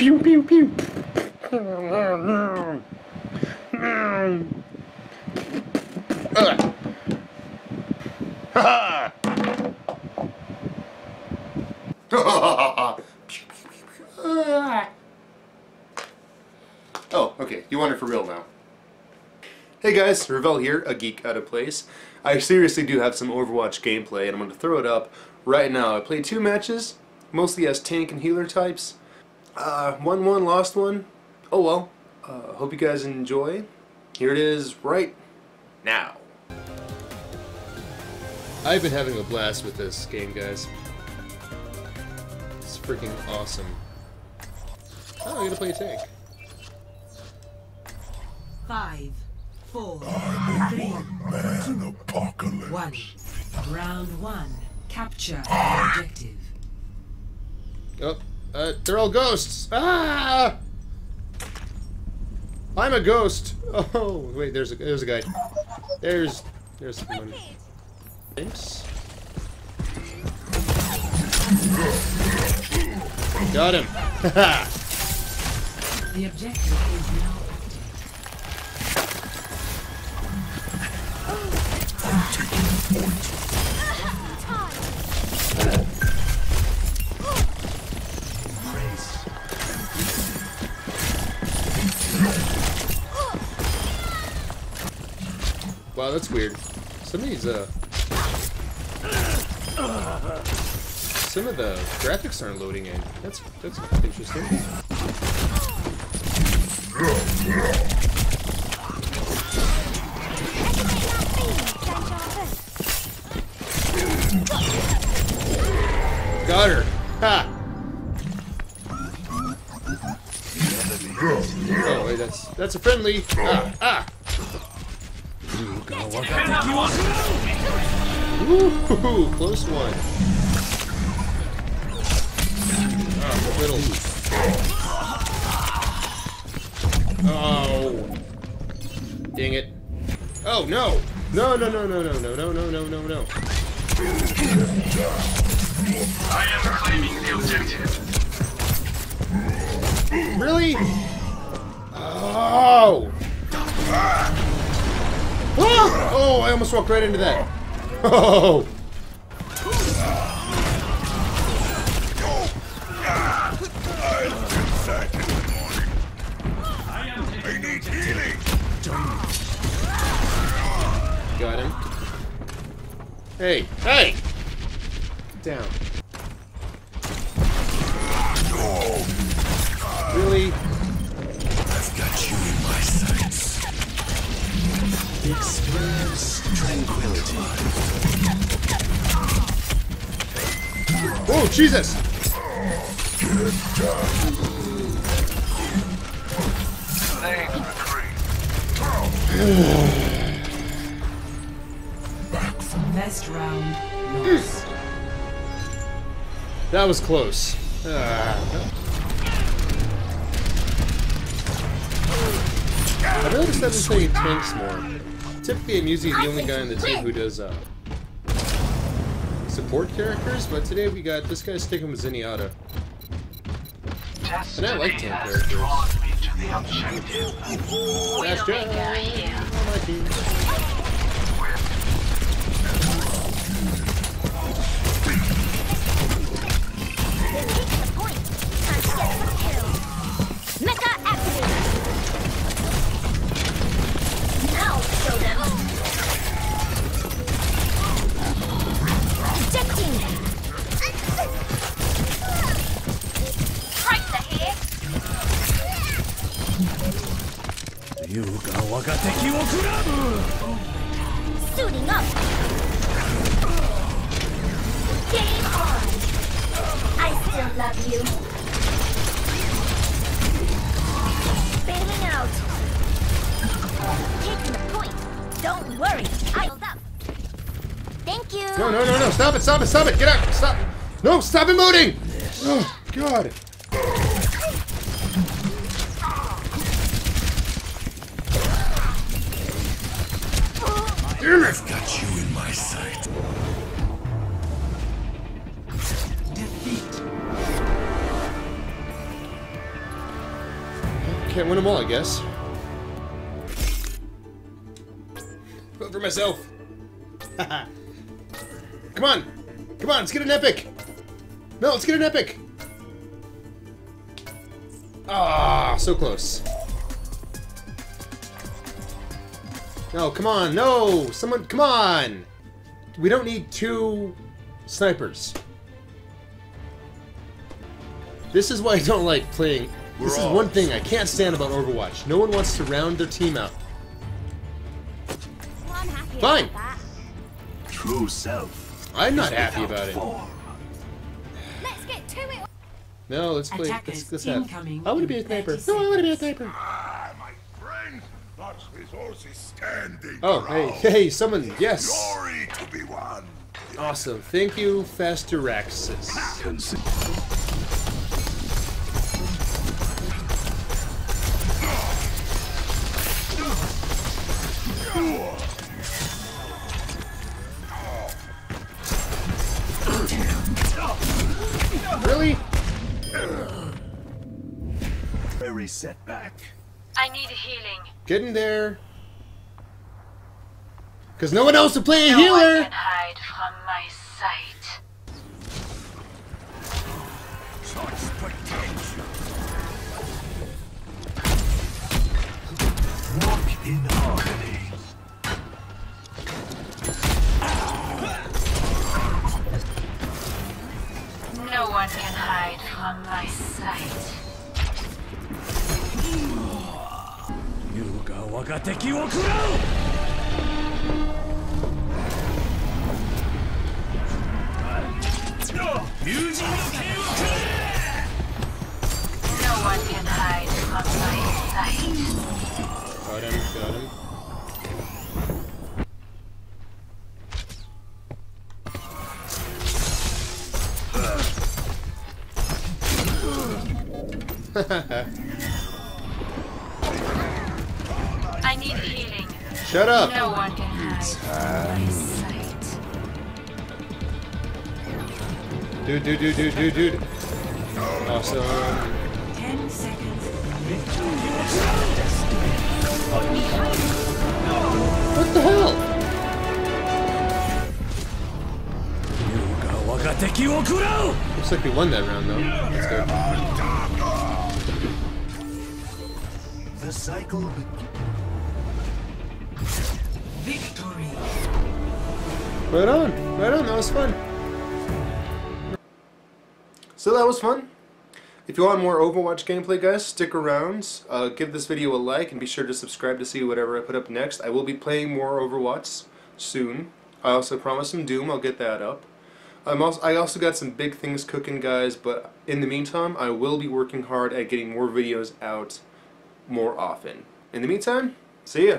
Pew pew pew. Oh, okay. You want it for real now. Hey guys, Ravel here, A Geek Out of Place. I seriously do have some Overwatch gameplay and I'm going to throw it up right now. I played 2 matches, mostly as tank and healer types. Won one, lost one. Oh well. Hope you guys enjoy. Here it is right now. I've been having a blast with this game, guys. It's freaking awesome. Oh, I'm going to play a tank. 5, 4, I'm a one-man apocalypse. 1. Round 1. Capture objective. Oh, they're all ghosts. Ah! I'm a ghost. Oh, wait, there's a guy. There's some money. Thanks. Got him. The objective is now. Wow, that's weird. Some of the graphics aren't loading in. That's interesting. Got her. Ha! Oh wait, that's a friendly. Ah, ah. Woohoo! Close one. Ah, little. Oh. Dang it. Oh no! No. I am claiming the objective. Really? Oh! Oh, I almost walked right into that. Oh! I need healing. Got him. Hey, hey! Down. Really? I've got you in my sights. Experience tranquility. Oh, Jesus! Good job. Name the creep. Back from best round. Lost. That was close. I've noticed I've been playing tanks more. Typically, I'm usually the only guy on the team who does support characters, but today we got this guy sticking with Zenyatta. And I like tank characters. Last try! On my team. Suiting up. Game on. I still love you. Bailing out. Taking the point. Don't worry. I'll up. Thank you. No. Stop it. Get out. Stop. No, stop emoting. Oh, God. I've got you in my sight. Defeat. Can't win them all, I guess. Vote for myself. Come on. Come on, let's get an epic. No, let's get an epic. Ah, so close. No, come on. No, someone, come on. We don't need two snipers. This is why I don't like playing. This is one thing I can't stand about Overwatch. No one wants to round their team out. Fine. True self. I'm not happy about it. Let's get to it. No, let's play. Let's have. I want to be a sniper. No, I want to be a sniper. Ah, my friend, lots of resources standing. Oh, hey, someone. Yes. Glory to be won. Awesome. Thank you, Fasteraxis. Really? Very setback. I need a healing. Get in there. Cause no one else to play a healer. No one can hide from my sight. Walk in harmony. No one can hide from my sight. Yuga wagateki wo kurou! No one can hide from my sight. Got him. I need healing. Shut up. No one can hide my sight. Dude. Awesome. 10 seconds. What the hell? Looks like we won that round though. Let's go. The cycle. Victory. Right on, that was fun. So that was fun. If you want more Overwatch gameplay, guys, stick around. Give this video a like and be sure to subscribe to see whatever I put up next. I will be playing more Overwatch soon. I also promised some Doom, I'll get that up. I also got some big things cooking, guys, but in the meantime, I will be working hard at getting more videos out more often. In the meantime, see ya!